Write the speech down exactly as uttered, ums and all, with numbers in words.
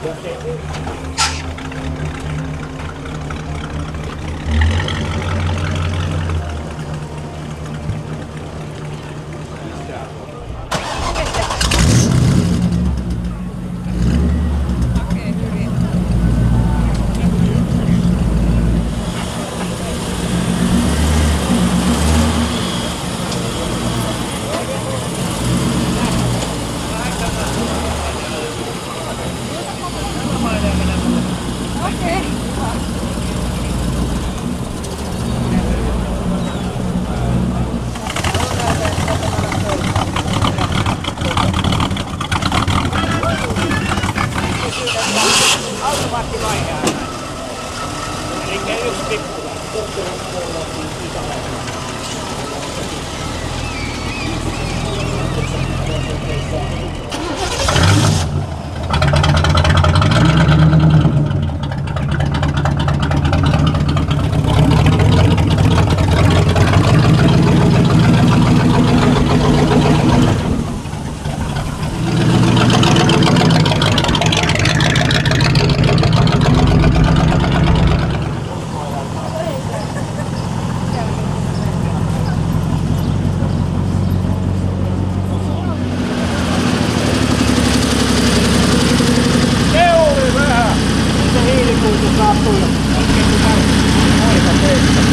Grazie a tutti.